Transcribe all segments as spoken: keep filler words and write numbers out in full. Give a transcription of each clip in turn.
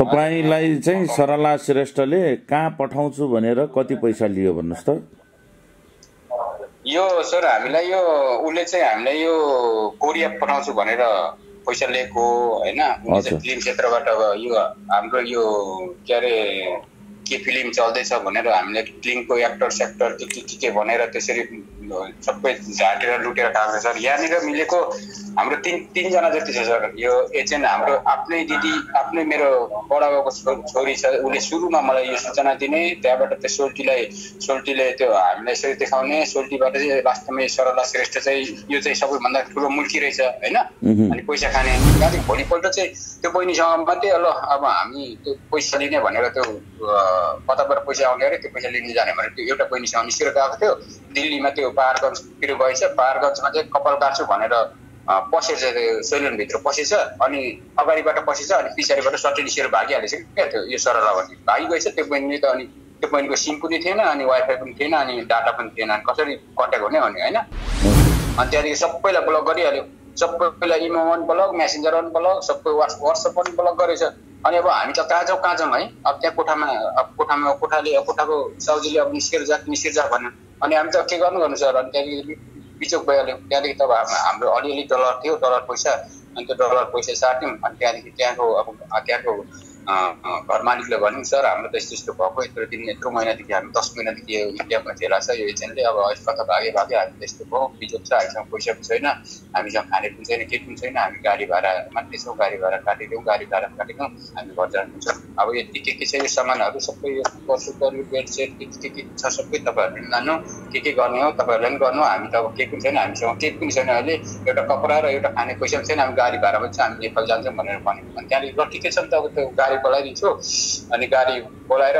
तपाईलाई चाहिँ सरला श्रेष्ठले कहाँ पठाउँछु भनेर कति पैसा लियो भन्नुस् त? यो सर हामीलाई यो उले चाहिँ हामीलाई यो कोरिया पठाउँछु भनेर पैसा लिएको हैन। उनी चाहिँ फिल्म क्षेत्रबाट यो हाम्रो यो के रे के फिल्म चल्दैछ भनेर हामीले फिल्मको एक्टर सेक्टर के के के भनेर त्यसरी सबै झाटेर लुटेर खान्छ सर। यहाँनिर मिलेको हाम्रो तीन तीन जना जति छ सर। यो एजेन्ट हाम्रो आफ्नै दिदी आफ्नै मेरो बडा बाबुको छोरी छ। उले सुरुमा मलाई यो सूचना दिने, त्यहाँबाट त्यो सोल्टीलाई सोल्टीले त्यो हामीलाई यसरी देखाउने, सोल्टीबाट चाहिँ वास्तवमै सरला श्रेष्ठ चाहिँ यो चाहिँ सबैभन्दा ठुलो मुल्की रहेछ हैन, अनि पैसा खाने। अनि भोलिपल्ट चाहिँ त्यो बहिनीसँग मात्रै ल अब हामी त्यो पैसा लिने भनेर त्यो कताबाट पैसा आउने अरे त्यो पैसा लिन जाने भनेर त्यो एउटा बहिनीसँग निस्केर गएको थियो। दिल्लीमा त्यो पारगञ्जतिर गएछ, पारगञ्जमा चाहिँ कपाल काट्छु भनेर पसेछ, सैलुनभित्र पसेछ, अनि अगाडिबाट पसेछ, अनि पछाडिबाट सट्टै निस्केर भागिहालेछ क्या त्यो यो सरला भन्ने भागिगएछ। त्यो बहिनीले त अनि त्यो बहिनीको सिम पनि थिएन, अनि वाइफाई पनि थिएन, अनि डाटा पनि थिएन, अनि कसरी कन्ट्याक्ट हुने भन्ने होइन। अनि त्यहाँदेखि सबैलाई ब्लक गरिहाल्यो, सबैलाई इमो unblock, messenger unblock, सबै वाट्स वाट्सएप पनि ब्लक गरेछ। अनि अब हामी त कहाँ जाउँ कहाँ जाउँ है, अब त्यहाँ कोठामा अब कोठामा कोठाले कोठाको साउजीले अब निस्केर जा निस्केर जा भन्यो। अनि हामी त के गर्नु गर्नु सर। अनि त्यहाँदेखि बिचोक भइहाल्यो। त्यहाँदेखि तब हाम्रो अलिअलि डलर थियो, डलर पैसा, अनि त्यो डलर पैसा साट्यौँ। अनि त्यहाँदेखि त्यहाँको अब त्यहाँको घर मालिकले भन्यो सर हाम्रो त यस्तो यस्तो भएको, यत्रो दिन यत्रो महिनादेखि हामी दस महिनादेखि यो इन्डियामा झेला छ, यो एजेन्टले अब कता भागे भागे, हामी त्यस्तो भयो, बिजोक छ, हामीसँग पैसा पनि छैन, हामीसँग खाने पनि छैन, केही पनि छैन, हामी गाडी भाडा मात्रै छौँ, गाडी भाडा काटिदिउँ, गाडी भाडा काटिदिउँ, हामी घर जानुहुन्छ। अब यति के के छ यो सामानहरू सबै, यो कसुकहरू बेडसेट के के छ सबै तपाईँहरूले लानु, के के गर्ने हो तपाईँहरूले पनि गर्नु। हामी त अब केही पनि छैन, हामीसँग केही पनि छैन अहिले, एउटा कपडा र एउटा खाने पैसा पनि छैन, हामी गाडी भाडा पनि छ, हामी नेपाल जान्छौँ भनेर भन्यो। अनि त्यहाँदेखि र ठिकै छ नि त, अब त्यो गाडी बोलाइदिन्छु, अनि गाडी बोलाएर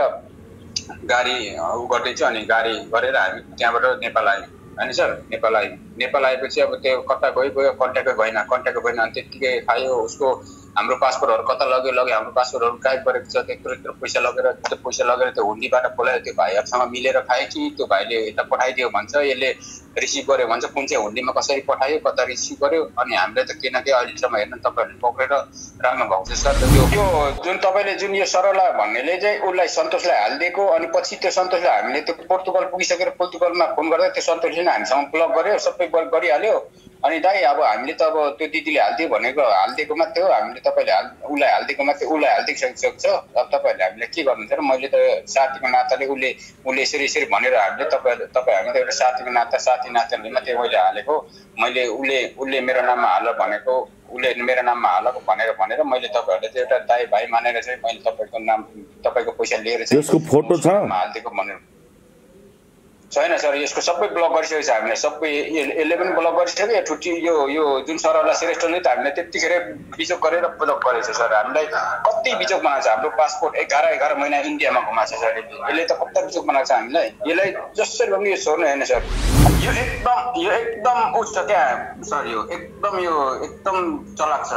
गाडी उ गरिदिन्छु, अनि गाडी गरेर हामी त्यहाँबाट नेपाल आयौँ होइन सर। नेपाल आयौँ, नेपाल आएपछि अब त्यो कता गयो गयो, कन्ट्याक्टै भएन, कन्ट्याक्टै भएन। अनि त्यत्तिकै खायो उसको, हाम्रो पासपोर्टहरू कता लग्यो लग्यो, हाम्रो पासपोर्टहरू गायब गरेको छ। त्यत्रो यत्रो पैसा लगेर त्यो पैसा लगेर त्यो हुन्डीबाट बोलायो, त्यो भाइहरूसँग मिलेर खायो कि त्यो भाइले यता पठाइदियो भन्छ, यसले रिसिभ गर्यो भन्छ, कुन चाहिँ हुन्डीमा कसरी पठायो कता रिसिभ गर्यो। अनि हामीले त केही न केही अहिलेसम्म हेर्नु तपाईँहरूले पक्रेर राम्रो भएको छ सर। त्यो यो जुन तपाईँले जुन यो सरला भन्नेले चाहिँ उसलाई सन्तोषलाई हालिदिएको, अनि पछि त्यो सन्तोषलाई हामीले त्यो पोर्तुगल पुगिसकेर पोर्तुगलमा फोन गर्दा त्यो सन्तोषले हामीसँग ब्लक गर्यो, सबै ब्लक गरिहाल्यो। अनि दाइ अब हामीले त अब त्यो दिदीले हालिदियो भनेको हालिदिएको मात्रै हो, हामीले तपाईँले हाल उसलाई हालिदिएको मात्रै उसलाई हालिदिइसकिसकेको छ। अब तपाईँहरूले हामीलाई के गर्नुहुन्छ र? मैले त साथीको नाताले उसले उसले यसरी यसरी भनेर हामीले तपाईँ तपाईँ हामी त एउटा साथीको नाता साथी नाताले मात्रै मैले हालेको, मैले उसले उसले मेरो नाममा हाल भनेको, उसले मेरो नाममा हालको भनेर भनेर मैले तपाईँहरूले चाहिँ एउटा दाइ भाइ मानेर चाहिँ मैले तपाईँको नाम तपाईँको पैसा लिएर चाहिँ यसको फोटो छ हालिदिएको भनेर छैन सर। यसको सबै ब्लक गरिसकेको छ, हामीले सबै यसले पनि ब्लक गरिसक्यो। ठुटी यो यो जुन सरला श्रेष्ठले त हामीले त्यतिखेर बिजोक गरेर ब्लक गरेछ सर। हामीलाई कति बिजोक बनाएको छ, हाम्रो पासपोर्ट एघार एघार महिना इन्डियामा घुमाएको छ सर। यसले त कति बिजोक बनाएको छ हामीलाई, यसलाई जसरी पनि यो छोड्नु होइन सर। यो एकदम यो एकदम उच्च क्या सर, यो एकदम यो एकदम चलाक छ।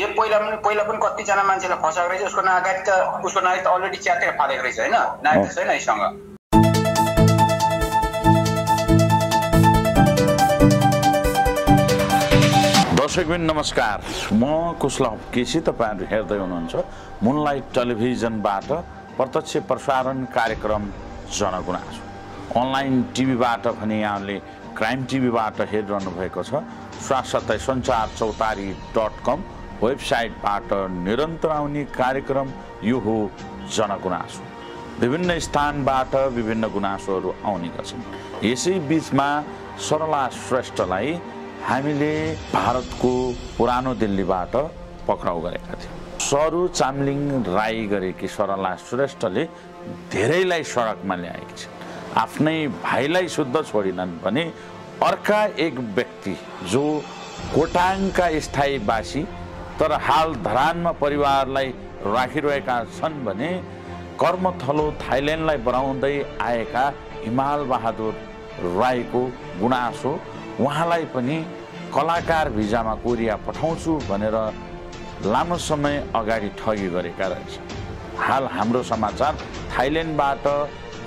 यो पहिला पनि पहिला पनि कतिजना मान्छेलाई फसाएको रहेछ। उसको नागरिक त उसको नागरिक त अलरेडी च्यातेर फालेको रहेछ होइन, नागरिक छैन यसँग। दर्शकबिन नमस्कार, म कुशलभ केसी, तपाईँहरू हेर्दै हुनुहुन्छ मुनलाइट टेलिभिजनबाट प्रत्यक्ष प्रसारण कार्यक्रम जनगुनासो। अनलाइन टिभीबाट भने यहाँले क्राइम टिभीबाट हेरिरहनु भएको छ। साथसाथै सञ्चार चौतारी डट कम वेबसाइटबाट निरन्तर आउने कार्यक्रम यो हो जनगुनासो। विभिन्न स्थानबाट विभिन्न गुनासोहरू आउने गर्छन्। यसै बिचमा सरला श्रेष्ठलाई हामीले भारतको पुरानो दिल्लीबाट पक्राउ गरेका थियौँ। सरु चामलिङ राई गरेकी सरला श्रेष्ठले धेरैलाई सडकमा ल्याएकी छन्। आफ्नै भाइलाई शुद्ध छोडिनन् भने अर्का एक व्यक्ति जो खोटाङका स्थायीवासी तर हाल धरानमा परिवारलाई राखिरहेका छन् भने कर्मथलो थाइल्यान्डलाई बढाउँदै आएका हिमाल बहादुर राईको गुनासो, उहाँलाई पनि कलाकार भिजामा कोरिया पठाउँछु भनेर लामो समय अगाडि ठगी गरेका रहेछन्। हाल हाम्रो समाचार थाइल्यान्डबाट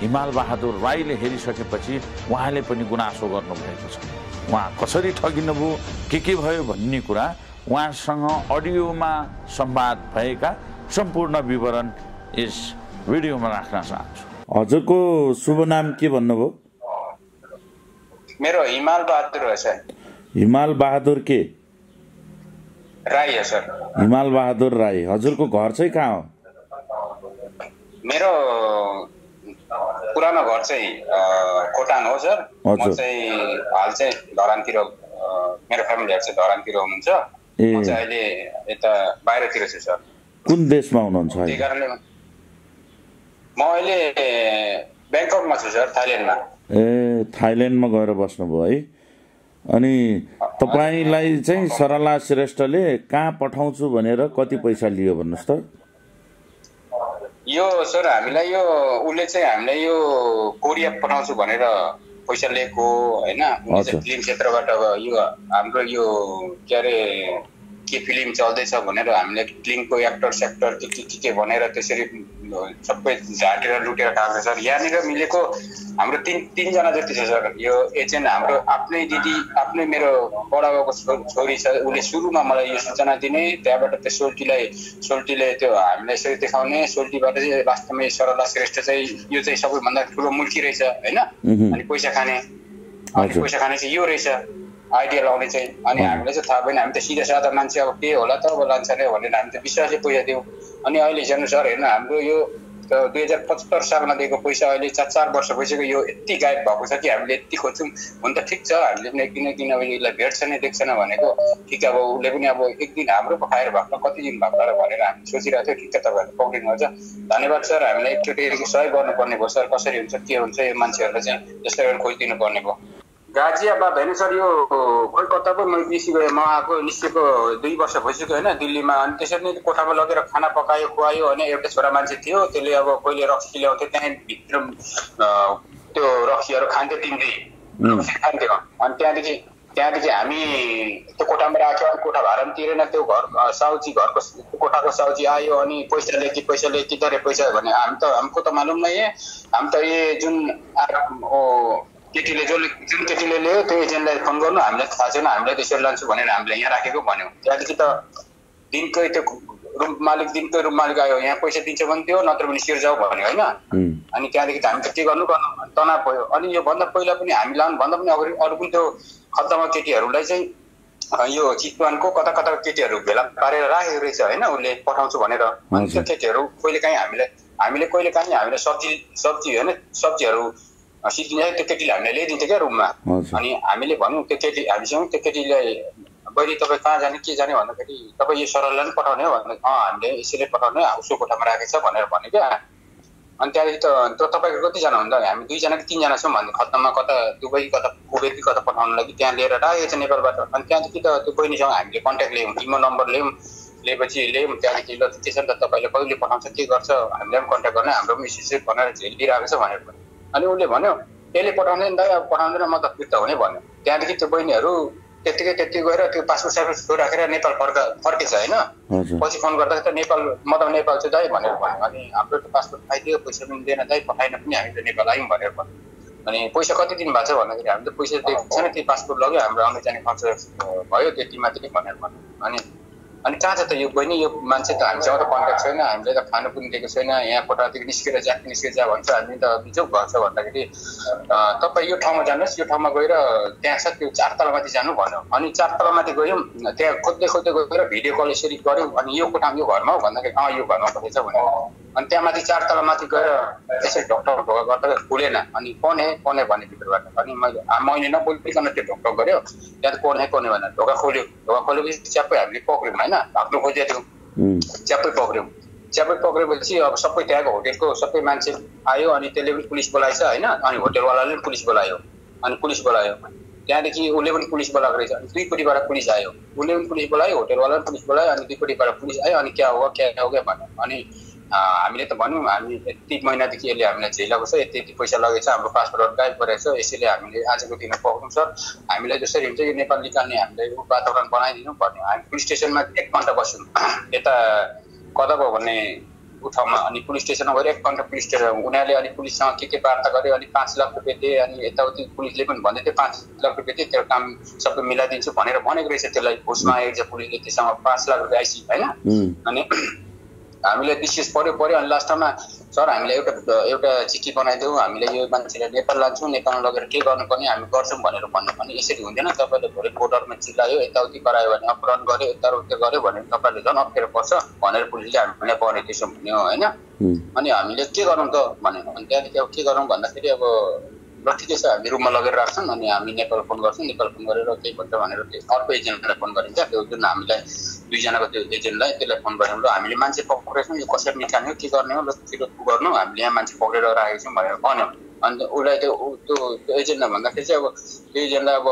हिमाल बहादुर राईले हेरिसकेपछि उहाँले पनि गुनासो गर्नुभएको छ। उहाँ कसरी ठगिनुभयो, के के भयो भन्ने कुरा उहाँसँग अडियोमा संवाद भएका सम्पूर्ण विवरण यस भिडियोमा राख्न चाहन्छु। हजुरको शुभ नाम के भन्नुभयो? मेरो हिमाल बहादुर हो सर। हिमाल बहादुर के राई हो सर। हिमाल बहादुर राई। हजुरको घर चाहिँ कहाँ हो? मेरो पुरानो घर चाहिँ कोटान हो सर। म चाहिँ हाल चाहिँ धरानतिर मेरो फ्यामिली चाहिँ धरानतिर हुनुहुन्छ। म चाहिँ अहिले यता बाहिरतिर छु सर। कुन देशमा हुनुहुन्छ? त्यही कारणले म अहिले ब्याङ्ककमा छु सर, थाइल्यान्डमा। ए, थाइल्यान्डमा गएर बस्नुभयो है। अनि तपाईँलाई चाहिँ सरला श्रेष्ठले कहाँ पठाउँछु भनेर कति पैसा लियो भन्नुहोस् त? यो सर हामीलाई यो उले चाहिँ हामीलाई यो कोरिया पठाउँछु भनेर पैसा लिएको हैन। उनी चाहिँ फिल्म क्षेत्रबाट यो हाम्रो यो के अरे के फिल्म चल्दैछ भनेर हामीले फिल्मको एक्टर सेक्टर के के के भनेर त्यसरी सबै झाटेर लुटेर खाएको सर। यहाँनिर मिलेको हाम्रो तीन तीन जना जति छ सर। यो एजेन्ट हाम्रो आफ्नै दिदी, आफ्नै मेरो बडाबाको छोरी छ। उले सुरुमा मलाई यो सूचना दिने, त्यहाँबाट त्यो सोल्टीलाई सोल्टीले त्यो हामीलाई यसरी देखाउने, सोल्टीबाट चाहिँ वास्तवमै सरला श्रेष्ठ चाहिँ यो चाहिँ सबैभन्दा ठुलो मुल्की रहेछ हैन। अनि पैसा खाने अनि पैसा खाने चाहिँ यो रहेछ आइडिया लगाउने चाहिँ। अनि हामीलाई चाहिँ थाहा भएन, हामी त सिधा साधा मान्छे अब के होला त, अब लान्छ नै भनेर हामी त विश्वासले पैसा दियौँ। अनि अहिले हेर्नु सर, हेर्नु हाम्रो यो दुई हजार पचहत्तर सालमा दिएको पैसा अहिले चार चार वर्ष भइसक्यो, यो यति गायब भएको छ कि हामीले यति खोज्छौँ। हुन त ठिक छ, हामीले पनि एक दिन एक दिन अब यसलाई भेट्छ नै देख्छ न भनेको ठिक। अब उसले पनि अब एक दिन हाम्रो खाएर भएको कति दिन भएको र भनेर हामी सोचिरहेको थियो। ठिक छ, तपाईँहरूले पक्रिनुहुन्छ। धन्यवाद सर। हामीलाई एकचोटि सहयोग गर्नुपर्ने भयो सर। कसरी हुन्छ के हुन्छ यो मान्छेहरूलाई चाहिँ जसरी गरेर खोजिदिनु पर्ने भयो। गाजियाबाद होइन सर, यो कलकत्ता पो मैले निस्कि गएँ। म आएको निस्केको दुई वर्ष भइसक्यो होइन दिल्लीमा। अनि त्यसरी नै कोठामा लगेर खाना पकायो खुवायो होइन। एउटा छोरा मान्छे थियो, त्यसले अब कहिले रक्सी ल्याउँथ्यो, त्यहाँभित्र त्यो रक्सीहरू खान्थ्यो, तिनकै रक्सी खान्थ्यो। अनि त्यहाँदेखि त्यहाँदेखि हामी त्यो कोठामा राख्यो। अनि कोठा भाडा पनि तिरेन। त्यो घर साउजी घरको कोठाको साउजी आयो। अनि पैसा लेखि पैसा लेखि तर पैसा भने हामी त हामीको त मालुम नै है। हामी त ए जुन केटीले जसले जुन केटीले ल्यायो त्यो एजेन्टलाई फोन गर्नु, हामीलाई थाहा छैन, हामीलाई त्यसरी लान्छु भनेर हामीले यहाँ राखेको भन्यौँ। त्यहाँदेखि त दिनकै त्यो रुम मालिक दिनकै रुम मालिक आयो, यहाँ पैसा दिन्छ भन्थ्यो, नत्र पनि सिर जाऊ भन्यो होइन। अनि त्यहाँदेखि त हामी त के गर्नु गर्नु तनाव भयो। अनि योभन्दा पहिला पनि हामी लानुभन्दा पनि अगाडि अरू पनि त्यो खत्तामा केटीहरूलाई चाहिँ यो चितवनको कता कता केटीहरू भेला पारेर राखेको रहेछ होइन। उसले पठाउँछु भनेर त्यो केटीहरू कहिले काहीँ हामीलाई हामीले कहिले काहीँ हामीले सब्जी सब्जी होइन सब्जीहरू सिद्धिन्छ त्यो केटीले हामीलाई ल्याइदिन्थ्यो क्या रुममा। अनि हामीले भन्यौँ त्यो केटी हामीसँग त्यो केटीलाई बहिनी तपाईँ कहाँ जाने के जाने भन्दाखेरि तपाईँ यो सरललाई पनि पठाउने हो भन्दा अँ हामीले यसैले पठाउने उसको कोठामा राखेको छ भनेर भन्यो क्या। अनि त्यहाँदेखि त तपाईँको कतिजना हुँदा हामी दुईजना कि तिनजना छौँ भन्यो। खत्तामा कता दुबई कता कुवेत कता पठाउनु लागि त्यहाँ लिएर राखेको छ नेपालबाट। अनि त्यहाँदेखि त त्यो बहिनीसँग हामीले कन्ट्याक्ट ल्यायौँ, इमो नम्बर ल्यायौँ, लिएपछि ल्यायौँ। त्यहाँदेखि ल त्यसो त तपाईँले कहिले पठाउँछ के गर्छ हामीलाई पनि कन्ट्याक्ट गर्ने, हाम्रो पनि इस्यु भनेर झेलिरहेको छ भनेर भन्यो। अनि उसले भन्यो त्यसले पठाउने नि त अब पठाउँदैन म त फिर्ता हुने भन्यो। त्यहाँदेखि त्यो बहिनीहरू त्यत्तिकै त्यति गएर त्यो पासपोर्ट साइपोर्ट छोराखेर नेपाल फर्का फर्केछ होइन। पछि फोन गर्दाखेरि त नेपाल म त नेपाल चाहिँ दाइ भनेर भन्यो। अनि हाम्रो त पासपोर्ट पाइदियो, पैसा पनि दिएन दाइ, पठाएन पनि, हामी त नेपाल आयौँ भनेर भन्यो। अनि पैसा कति दिन भएको छ भन्दाखेरि हामी त पैसा दिएको छैन, त्यही पासपोर्ट लग्यो, हाम्रो आउने जाने खर्च भयो त्यति मात्रै भनेर भन्यो। अनि अनि कहाँ छ त यो बहिनी, यो मान्छे त हामीसँग त कन्ट्याक्ट छैन, हामीले त खानु पनि दिएको छैन, यहाँ कोठादेखि निस्केर जा निस्केर जा भन्छ। हामी त बिजोग भन्छ भन्दाखेरि तपाईँ यो ठाउँमा जानुहोस्, यो ठाउँमा गएर त्यहाँ छ त्यो चार तलमाथि जानु भन्यो। अनि चार तलमाथि गयौँ, त्यहाँ खोज्दै खोज्दै गएर भिडियो कल यसरी गऱ्यौँ। अनि यो कोठामा यो घरमा हो भन्दाखेरि अँ यो घरमा पठाएछ भन्यो। अनि त्यहाँ माथि चार तलमाथि गएर त्यसरी ढोकढोक ढोका गर्दा खुलेन। अनि कने कने भन्ने भित्रबाट अनि मैले मैले नबोलिकन त्यो ढोकढोक गऱ्यो। त्यहाँ कने कने भनेर ढोका खोल्यो। ढोका खोलेपछि च्याप्पै हामीले पक्र्यौँ होइन, आफ्नो खोजेको थियौँ, च्याप्पै पक्र्यौँ। च्याप्पै पक्रेपछि अब सबै त्यहाँको होटेलको सबै मान्छे आयो। अनि त्यसले पनि पुलिस बोलाएछ होइन। अनि होटेलवालाले पनि पुलिस बोलायो। अनि पुलिस बोलायो त्यहाँदेखि उसले पनि पुलिस बोलाएको रहेछ। अनि दुईपट्टिबाट पुलिस आयो, उसले पनि पुलिस बोलायो, होटेलवाला पनि पुलिस बोलायो। अनि दुईपट्टिबाट पुलिस आयो। अनि क्या हो क्या हो क्या भन्यो। अनि हामीले त भन्यौँ हामी यति महिनादेखि यसले हामीलाई झेलाएको छ, यति यति पैसा लगेछ, हाम्रो पासपोर्टहरू गायब गरेको छ, यसैले हामीले आजको दिन पक्राउँ सर, हामीलाई जसरी हुन्छ यो नेपाल निकाल्ने हामीलाई वातावरण बनाइदिनु भन्यो। हामी पुलिस स्टेसनमा एक घन्टा बस्यौँ, यता कता भयो भन्ने ठाउँमा। अनि पुलिस स्टेसनमा गएर एक घन्टा पुलिस स्टेसन उनीहरूले अनि पुलिससँग के के वार्ता गर्यो। अनि पाँच लाख रुपियाँ दिए। अनि यताउति पुलिसले पनि भन्दै थियो पाँच लाख रुपियाँ दिए त्यो काम सबै मिलाइदिन्छु भनेर भनेको रहेछ। त्यसलाई घुसमा आइरहेछ पुलिसले, त्यससँग पाँच लाख रुपियाँ आइसि होइन। अनि हामीले विशेष पर्यो पर्यो अनि लास्टमा सर हामीले एउटा एउटा चिठी बनाइदेऊ हामीले यो मान्छेले नेपाल लान्छौं नेपाल लगेर के गर्नुपर्ने हामी गर्छौं भनेर भन्नु पनि यसरी हुँदैन तपाईले भोलि बोर्डरमा चिल्लायो यताउति गरायो भने अपहरण गर्यो यताउति गर्यो भने तपाईले झन् अप्ठ्यारो पर्छ भनेर पुलिसले हामीलाई पर्ने त्यसो भन्यो हैन अनि हामीले के गरौं त भने अनि त्यहाँ के गरौं भन्दाखेरि अब लठीले छ हामी रुममा लगेर राख्छन् अनि हामी नेपाल फोन गर्छौं नेपाल फोन गरेर के भन्छ भनेर अर्को एजेन्टलाई फोन गरिन्छ त्यो जुन हामीलाई दुई जनाको त्यो एजेन्टलाई त्यसलाई फोन गर्यौं हामीले मान्छे पक्रेछौं यो कसरी निकाल्ने हो के गर्ने हो लठीले के गर्नु हामीले यहाँ मान्छे पक्रेर राखेको छौं भनेर भन्यो अनि उलाई त्यो त्यो एजेन्टले भन्दाखेरि चाहिँ अब त्यो एजेन्टले अब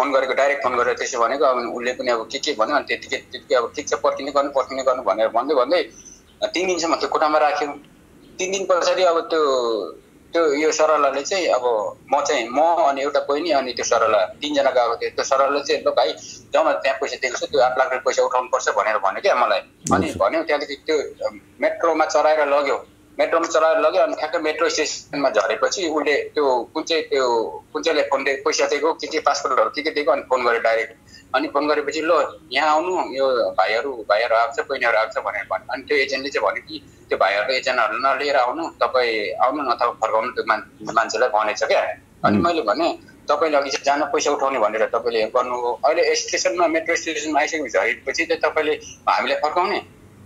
फोन गरेको डाइरेक्ट फोन गरेर त्यसो भनेको अब उले पनि अब के के भन्यो अनि त्यतिकै त्यतिकै अब ठीक छ पर्किने गर्नु पर्किने गर्नु भनेर भन्दै भन्दै तीन दिनसम्म त्यो कोठामा राख्यौं तीन दिन पछाडी अब त्यो त्यो यो सरलाले चाहिँ अब म चाहिँ म अनि एउटा बहिनी अनि त्यो सरला तीन जना गएको थियो त्यो सरलाले चाहिँ ल भाइ जम्मा त्यहाँ पैसा दिएको छ त्यो आठ लाख रुपैयाँ पैसा उठाउनु पर्छ भनेर भन्यो के मलाई अनि भन्यो त्यहाँदेखि त्यो मेट्रोमा चढाएर लग्यो मेट्रोमा चढाएर लग्यो अनि ठ्याक्कै मेट्रो स्टेशनमा झरेपछि उले त्यो कुन चाहिँ त्यो कुन चाहिँले फोन दिएको पैसा दिएको के के पासपोर्टहरु के के दिएको अनि फोन गरे डाइरेक्ट अनि फोन गरेपछि ल यहाँ आउनु यो भाइहरु भाइहरु आउँछ बहिनीहरु आउँछ भनेर भन्यो अनि त्यो एजेन्टले चाहिँ भन्यो कि त्यो भाइहरुको एजेन्टहरु नलिएर आउनु तपाई आउनु नथाउ फर्काउनु त्यो मान्छेलाई भनेछ के अनि मैले भने तपाईले अघि जान पैसा उठाउने भनेर तपाईले गर्नु अहिले स्टेशनमा मेट्रो स्टेशनमा आइसकेपछि झरेपछि चाहिँ तपाईले हामीलाई फर्काउने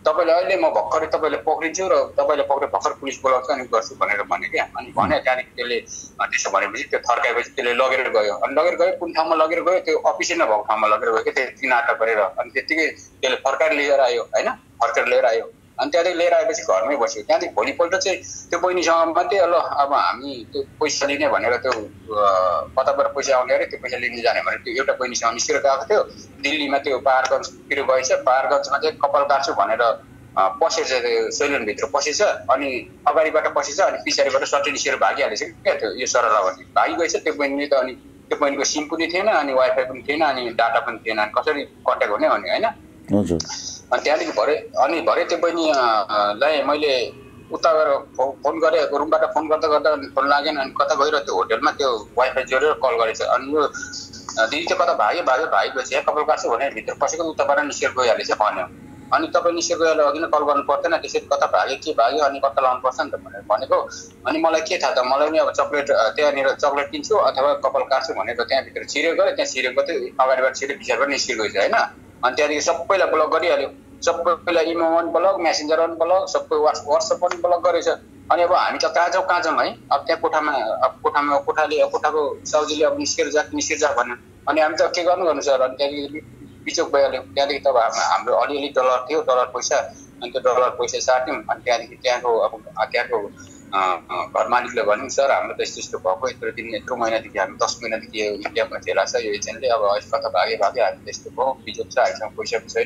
तपाईले अहिले म भक्करै तपाईले पक्रिन्छु र तपाईले पक्रे भक्कर पुलिस बोलाउँछ अनि गर्छु भनेर भने के अनि भने त्यहाँदेखि त्यसले त्यसो भनेपछि त्यो थर्काएपछि त्यसले लगेर गयो अनि लगेर गयो कुन ठाउँमा लगेर गयो त्यो अफिसै नभएको ठाउँमा लगेर गयो के त्यति नाटक गरेर अनि त्यतिकै त्यसले फर्काएर लिएर आयो हैन फर्काएर लिएर आयो अनि त्यहाँदेखि लिएर आएपछि घरमै बस्यो त्यहाँदेखि भोलिपल्ट चाहिँ त्यो बहिनीसँग मात्रै ल अब हामी त्यो पैसा लिने भनेर त्यो कताबाट पैसा आउने अरे त्यो पैसा लिन जाने भनेर त्यो एउटा बहिनीसँग निस्केर गएको थियो दिल्लीमा त्यो पाहाडगञ्जतिर गएछ पाहाडगञ्जमा चाहिँ कपाल काट्छु भनेर पसेछ सैलुनभित्र पसेछ अनि अगाडिबाट पसेछ अनि पछाडिबाट सट्टी निस्केर भागिहालेछ क्या त्यो यो सरला भन्ने भागि गएछ त्यो बहिनीले त अनि त्यो बहिनीको सिम पनि थिएन अनि वाइफाई पनि थिएन अनि डाटा पनि थिएन अनि कसरी कन्ट्याक्ट हुने भने होइन हजुर अनि त्यहाँदेखि भरे अनि भरे त्यो बहिनीलाई मैले उता गएर फोन गरे रुमबाट फोन गर्दा गर्दा फोन लागेन अनि कता गएर त्यो होटलमा त्यो वाइफाई जोडेर कल गरेछ अनि यो दिदी चाहिँ कता भाग्यो भाग्यो भागेपछि कपाल काट्छु भनेर भित्र पसेको उताबाट निस्केर गइहालेछ भन्यो अनि तपाईँ निस्केर गएर अघि नै कल गर्नु पर्दैन त्यसरी कता भाग्यो के भाग्यो अनि कता लाउनु पर्छ नि त भनेर भनेको अनि मलाई के थाहा त मलाई पनि अब चक्लेट त्यहाँनिर चक्लेट किन्छु अथवा कपाल काट्छु भनेको त्यहाँभित्र छिरे गऱ्यो त्यहाँ छिरेको चाहिँ अगाडिबाट छिरे पछाडिबाट निस्केर गएछ होइन अनि त्यहाँदेखि सबैलाई ब्लक गरिहाल्यो सबैलाई इमो पनि ब्लक मेसेन्जर पनि ब्लक सबै वाट्सएप पनि ब्लक गरेछ अनि अब हामी त कहाँ जाउँ कहाँ जाउँ है अब त्यहाँ कोठामा अब कोठामा कोठाले कोठाको साउजीले अब निस्केर जा निस्केर जा भन्यो अनि हामी त के गर्नु गर्नु सर अनि त्यहाँदेखि बिचोक भइहाल्यो त्यहाँदेखि त अब हाम्रो अलिअलि डलर थियो डलर पैसा अनि त्यो डलर पैसा साट्यौँ अनि त्यहाँदेखि त्यहाँको अब त्यहाँको घर मालिकले भन्यो सर हाम्रो त यस्तो यस्तो भएको यत्रो दिन यत्रो महिनादेखि हामी दस महिनादेखि यो इन्डियामा झेला छ यो एजेन्टले अब कता भागे भागे हामी त्यस्तो भयो बिजोग छ हामीसँग पैसा पनि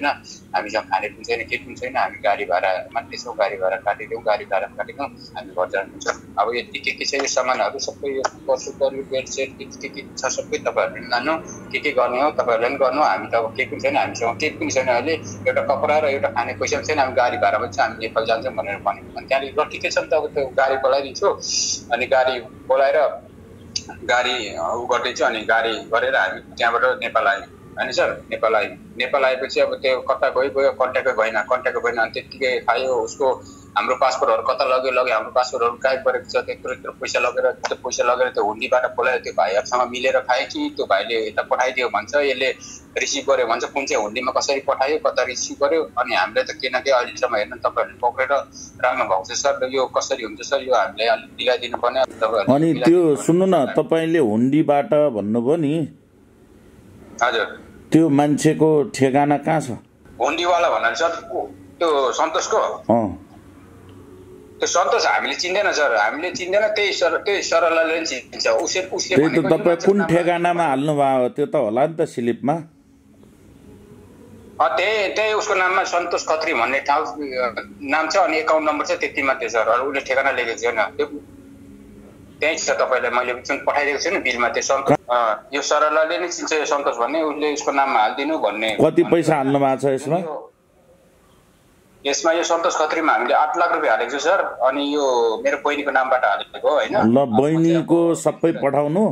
छैन हामीसँग खाने पनि छैन केही पनि छैन हामी गाडी भाडा मात्रै छौँ गाडी भाडा काटिदिउँ गाडी भाडा काटिदिउँ हामी घर जानुहुन्छ अब यति के के छ यो सामानहरू सबै यो पशुहरू बेडसेट के के छ सबै तपाईँहरूले लानु के के गर्ने हो तपाईँहरूले पनि गर्नु हामी त अब केही पनि छैन हामीसँग केही पनि छैन अहिले एउटा कपडा र एउटा खाने पैसा पनि छैन हामी गाडी भाडा पनि छ हामी नेपाल जान्छौँ भनेर भनेको अनि त्यहाँदेखि ल ठिकै छ नि त अब त्यो गाडी बोलाइदिन्छु अनि गाडी बोलाएर गाडी उ गरिदिन्छु अनि गाडी गरेर हामी त्यहाँबाट नेपाल आयौँ होइन सर नेपाल आयौँ नेपाल आएपछि अब त्यो कता गइ गयो कन्ट्याक्टै भएन कन्ट्याक्टै भएन अनि त्यत्तिकै खायो उसको हाम्रो पासपोर्टहरू कता लग्यो लग्यो हाम्रो पासपोर्टहरू गायब गरेको छ त्यत्रो यत्रो पैसा लगेर त्यो पैसा लगेर त्यो हुन्डीबाट बोलायो त्यो भाइहरूसँग मिलेर खायो कि त्यो भाइले यता पठाइदियो भन्छ यसले रिसिभ गर्यो भन्छ कुन चाहिँ हुन्डीमा कसरी पठायो कता रिसिभ गर्यो अनि हामीले त के न के अहिलेसम्म हेर्नु तपाईँहरूले पक्रेर राख्नु भएको छ सर यो कसरी हुन्छ सर यो हामीले अलिक दिलाइदिनुपर्ने अनि त्यो सुन्नु न तपाईँले हुन्डीबाट भन्नुभयो नि हजुर त्यो मान्छेको ठेगाना कहाँ छ हुन्डीवाला भन्नु सर त्यो सन्तोषको त्यो सन्तोष हामीले चिन्दैन सर हामीले चिन्दैन त्यही सर त्यही सरलाले चिन्छ उसले उसले भनेको तपाईँ कुन ठेगानामा हाल्नु भयो त्यो त होला नि त स्लिपमा अ त्यही त्यही उसको नाममा सन्तोष खत्री भन्ने ठाउँ नाम छ अनि एकाउन्ट नम्बर छ त्यतिमा थियो सर अरू उसले ठेगाना लेखेको छैन त्यो त्यही छ तपाईँलाई मैले जुन पठाइदिएको छु नि बिलमा त्यो सन्तोष यो सरलाले नै चिन्छ यो सन्तोष भन्ने उसले उसको नाममा हालिदिनु भन्ने कति पैसा हाल्नु भएको छ यसमा यसमा यो सन्तोष खत्रीमा हामीले आठ लाख रुपियाँ हालेको छ सर अनि यो मेरो बहिनीको नामबाट हालेको होइन ल बहिनीको सबै पठाउनु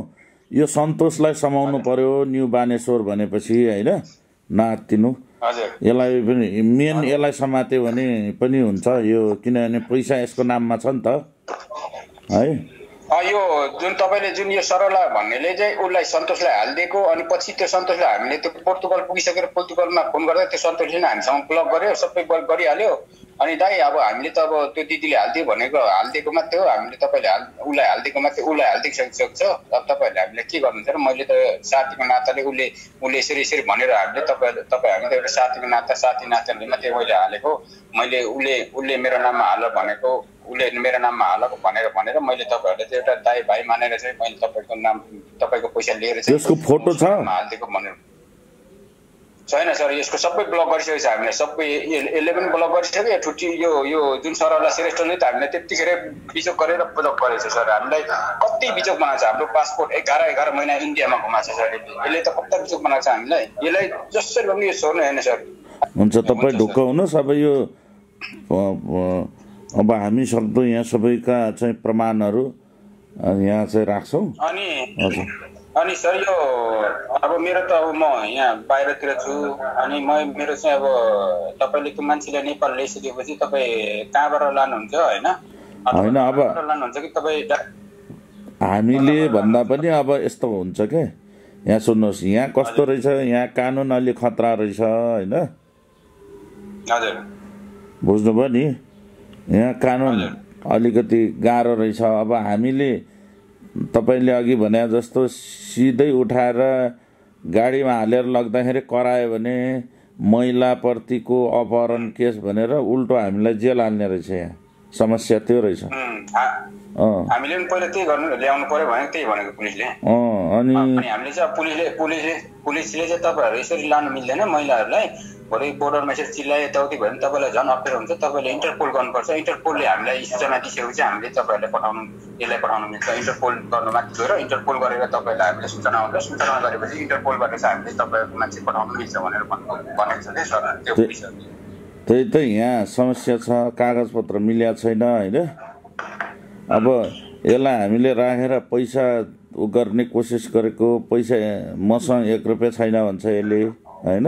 यो सन्तोषलाई समाउनु पर्यो न्यू बानेश्वर भनेपछि होइन नातिनु यसलाई पनि मेन यसलाई समात्यो भने पनि हुन्छ यो किनभने पैसा यसको नाममा छ नि त है। अ यो जुन तपाईले जुन यो सरला भन्नेले चाहिँ उलाई सन्तोषलाई हालदिएको अनि पछि त्यो सन्तोषलाई हामीले त्यो पोर्तुगाल पुगिसकेर पोर्तुगालमा फोन गर्दा त्यो सन्तोषले हामीसँग ब्लक गर्यो सबै ब्लक गरिहाल्यो। अनि दाइ अब हामीले त अब त्यो दिदीले हालदिए भनेको हालदिएको मात्रै हो, हामीले तपाईले उलाई हालदिएको मात्रै उलाई हालदिसकेको छ। अब तपाईहरुले हामीले के गर्नुहुन्छ र मैले त साथीको नाताले उले उले यसरी यसरी भनेर हामीले तपाईहरु तपाई हामी त एउटा साथीको नाता साथी नाताले मात्रै मैले हालेको, मैले उले उले मेरो नाममा हाल भनेको उले मेरो नाममा हाल भनेर भनेर मैले तपाईहरुले चाहिँ एउटा दाइ भाइ मानेर चाहिँ मैले तपाईको नाम तपाईको पैसा लिएर चाहिँ यसको फोटो छ हालदिएको भनेर छैन सर। यसको सबै ब्लक गरिसकेछ हामीले, सबै यसले पनि ब्लक गरिसक्यो। ठुटी यो यो जुन सरला श्रेष्ठले त हामीले त्यतिखेर बिजोक गरेर ब्लक गरेछ सर। हामीलाई कति बिजोक बनाएको छ, हाम्रो पासपोर्ट एघार एघार महिना इन्डियामा घुमाएको छ सर। यसले त कति बिजोक बनाएको छ हामीलाई, यसलाई जसरी भए पनि यो छोड्नु हैन सर। हुन्छ तपाई ढुक्क हुनुस्। अब यो अब हामी सक्दो यहाँ सबैका चाहिँ प्रमाणहरू यहाँ चाहिँ राख्छौँ। अनि अनि सर यो अब मेरो त अब म यहाँ बाहिरतिर छु, अनि म मेरो चाहिँ अब तपाईले त्यो मान्छेले नेपाल ल्याइसकेपछि तपाईँ कहाँबाट लानुहुन्छ हैन हैन अब लानुहुन्छ कि तपाईँ हामीले भन्दा पनि अब यस्तो हुन्छ के यहाँ सुन्नुस् यहाँ कस्तो रहेछ, यहाँ कानुन अलि खतरा रहेछ हैन। हजुर बुझ्नुभयो नि, यहाँ कानुन अलिकति गाह्रो रहेछ। अब हामीले तपाईले अघि भने जस्तो सिधै उठाएर गाडीमा हालेर लग्दाखेरि करायो भने महिला प्रतिको अपहरण केस भनेर उल्टो हामीलाई जेल हाल्ने रहेछ। यहाँ समस्या त्यो रहेछ। हामीले पनि पहिले त्यही गर्नु ल्याउनु पर्यो भने त्यही भनेको पुलिसले। अँ अनि हामीले चाहिँ पुलिसले पुलिसले पुलिसले चाहिँ तपाईहरु यसरी लानु मिल्दैन महिलाहरुलाई, भोलि बोर्डरमा यसरी चिल्लाए यताउति भयो भने तपाईलाई झन् अप्ठ्यारो हुन्छ। तपाईले इन्टरपोल गर्नुपर्छ, इन्टरपोलले हामीलाई सूचना दिसकेपछि हामीले तपाईहरुलाई पठाउनु यसलाई पठाउनु मिल्छ। इन्टरपोल गर्न माथि गएर इन्टरपोल गरेर तपाईलाई हामीले सूचना हुन्छ, सूचना गरेपछि इन्टरपोलबाट चाहिँ हामीले तपाईको मान्छे पठाउनु मिल्छ भनेर भनेको छ सर त्यो पुलिसहरुले। त्यही त यहाँ समस्या छ, कागजपत्र मिल्या छैन हैन। अब यसलाई हामीले राखेर पैसा उ गर्ने कोसिस गरेको, पैसा मसँग एक रुपियाँ छैन भन्छ यसले हैन,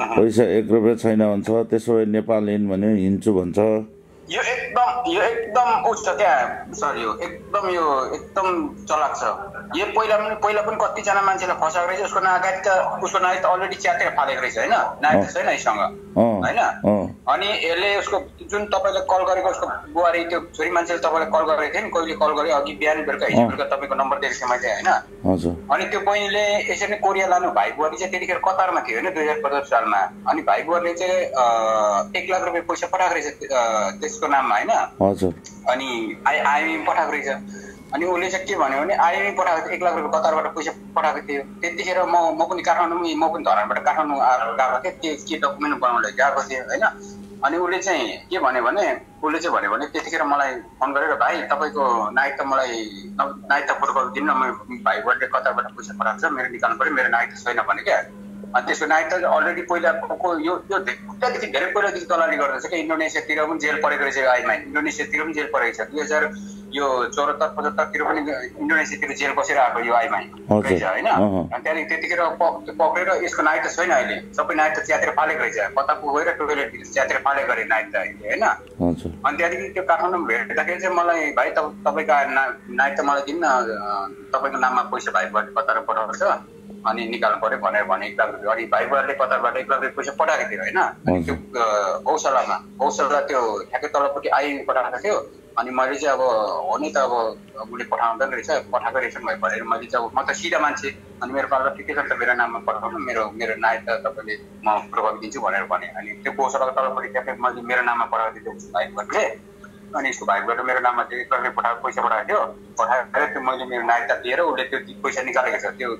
पैसा एक रुपियाँ छैन भन्छ। त्यसो भए नेपाल हिँड भने हिँड्छु भन्छ। यो एकदम यो एकदम उच्च त्यहाँ सर, यो एकदम यो एकदम चलाक छ। यो पहिला पनि पहिला पनि कतिजना मान्छेलाई फसाएको रहेछ। उसको नागरिकता उसको नागरिकता अलरेडी च्यातेर फालेको रहेछ होइन, नागरिकता छैन यससँग होइन। अनि यसले उसको जुन तपाईँले कल गरेको उसको बुहारी त्यो छोरी मान्छेले तपाईँलाई कल गरेको थियो नि, कहिले कल गरे अघि बिहान बेलुका हिजो बेलुका तपाईँको नम्बर दिएको थिएँ मैले होइन। अनि त्यो बहिनीले यसरी नै कोरिया लानु, भाइ बुहारी चाहिँ त्यतिखेर कतारमा थियो होइन दुई हजार पचास सालमा। अनि भाइ बुहारीले चाहिँ एक लाख रुपियाँ पैसा पठाएको रहेछ त्यसको नाममा हैन। हजुर अनि आइ आइएमएम पठाएको रहेछ। अनि उसले चाहिँ के भन्यो भने आइएमएम पठाएको एक लाख रुपियाँ कतारबाट पैसा पठाएको थियो। त्यतिखेर म म पनि काठमाडौँ म पनि धरानबाट काठमाडौँ गएको थिएँ, त्यो के डकुमेन्ट बनाउनलाई गएको थिएँ होइन। अनि उसले चाहिँ के भन्यो भने उसले चाहिँ भन्यो भने त्यतिखेर मलाई फोन गरेर भाइ तपाईँको नागरिकता मलाई नागरिकता प्रोटोकल दिनु न, म भाइबाट कतारबाट पैसा पठाएको छ मेरो निकाल्नु पऱ्यो, मेरो नागरिकता छैन भने क्या। अनि त्यसको नागरिकता अलरेडी पहिलाको यो यो उतादेखि धेरै पहिलादेखि दलाली गर्दैछ कि इन्डोनेसियातिर पनि जेल परेको रहेछ। आइमा इन्डोनेसियातिर पनि जेल परेको छ, दुई हजार यो चौरात्तर पचहत्तरतिर पनि इन्डोनेसियातिर जेल बसेर आएको यो आइमा रहेछ होइन। अनि त्यहाँदेखि त्यतिखेर पक्रेर यसको नागरिकता छैन, अहिले सबै नागरिकता च्यातेर फालेको रहेछ, कताको गएर टोइलेट च्यातेर फालेको अरे नागरिकता होइन। अनि त्यहाँदेखि त्यो काठमाडौँ भेट्दाखेरि चाहिँ मलाई भाइ तपाईँको नागरिकता मलाई दिनु न, तपाईँको नाममा पैसा भाइबाट कतार पठाएको छ अनि निकाल्नु पर्यो भनेर भने एक लाख रुपियाँ। अनि भाइ बुवाले कतारबाट एक लाख रुपियाँ पैसा पठाएको थियो होइन। अनि त्यो गौशालामा गौशाला त्यो ठ्याक्कै तलपट्टि आइएमएम पठाएको थियो। अनि मैले चाहिँ अब हो नि त अब उसले पठाउँदैन रहेछ, पठाएको रहेछ भनेर मैले चाहिँ अब म त सिधा मान्छे, अनि मेरो पालो ठिकै छ मेरो नाममा पठाउनु, मेरो मेरो नागरिकता तपाईँले म प्रोभाइड दिन्छु भनेर भने। अनि त्यो गौशालाको तलपट्टि ठ्याक्कै मैले मेरो नाममा पठाएको थिएँ भाइ बुवाले। अनि यसको भाइबाट मेरो नाममा चाहिँ एक लाख पठाएको पैसा पठाएको थियो, पठाएर त्यो मैले मेरो नागरिकता दिएर उसले त्यो पैसा निकालेको छ त्यो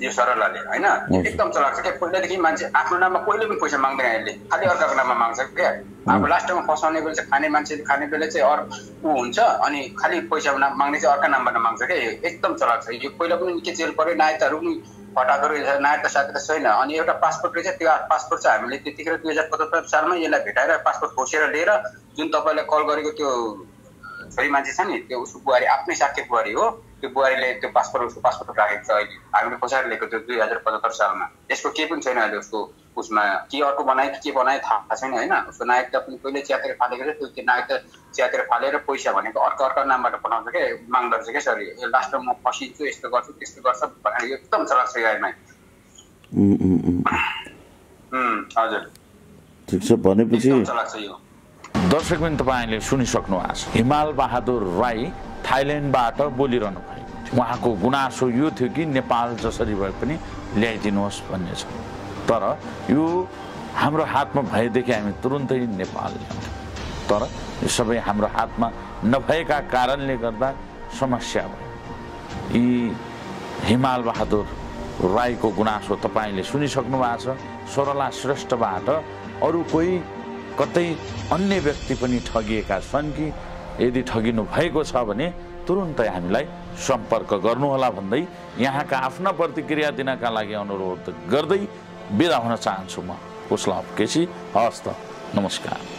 यो सरलाले हैन। एकदम चलाएको छ के, पहिलादेखि मान्छे आफ्नो नाममा कहिले पनि पैसा माग्दैन यसले, खालि अर्काको नाममा माग्छ क्या। अब लास्ट टाइममा फसाउने बेला चाहिँ खाने मान्छे खाने बेला चाहिँ अरू ऊ हुन्छ, अनि खालि पैसा माग्ने चाहिँ अर्का नामबाट माग्छ क्या। एकदम चलाएको छ यो, पहिला पनि निकै जेल पऱ्यो, नायताहरू पनि फटाएको रहेछ, नायता साथी छैन। अनि एउटा पासपोर्ट रहेछ, त्यो पासपोर्ट चाहिँ हामीले त्यतिखेर दुई हजार पचहत्तर सालमा यसलाई भेटाएर पासपोर्ट खोसेर लिएर जुन तपाईँलाई कल गरेको त्यो छोरी मान्छे छ नि, त्यो उसको बुहारी आफ्नै साथी बुहारी हो त्यो बुवारीले त्यो पासपोर्ट उसको पासपोर्ट राखेको छ अहिले हामीले पछाडि लिएको त्यो दुई हजार पचहत्तर सालमा त्यसको केही पनि छैन अहिले उसको उसमा के अर्को बनाए के बनाए थाहा छैन हैन उसको नायकता पनि पहिले च्यातेर फालेको छ त्यो नायकता च्यातेर फालेर पैसा भनेको अर्को अर्को नामबाट पठाउँछ के माग्दछ के सरी यो लास्टमा म फसिन्छु यस्तो गर्छु त्यस्तो गर्छ भनेर एकदम चलाक छ गाइमा उम् उम् उम् हजुर ठीक छ भनेपछि चलाक छ यो दर्शक पनि तपाईले सुनिसक्नु भएको छ हिमाल बहादुर राई थाइल्यान्डबाट बोलिरहनु भएको थियो उहाँको गुनासो यो थियो कि नेपाल जसरी भए पनि ल्याइदिनुहोस् भन्ने छ तर यो हाम्रो हातमा भएदेखि हामी तुरुन्तै नेपाल ल्याउँथ्यौँ तर यो सबै हाम्रो हातमा नभएका कारणले गर्दा समस्या भयो यी हिमाल बहादुर राईको गुनासो तपाईले सुनिसक्नु भएको छ सरला श्रेष्ठबाट अरू कोही कतै अन्य व्यक्ति पनि ठगिएका छन् कि यदि ठगिनु भएको छ भने तुरुन्तै हामीलाई सम्पर्क गर्नुहोला भन्दै यहाँका आफ्ना प्रतिक्रिया दिनका लागि अनुरोध गर्दै बिदा हुन चाहन्छु म कुशल केसी हस्त नमस्कार।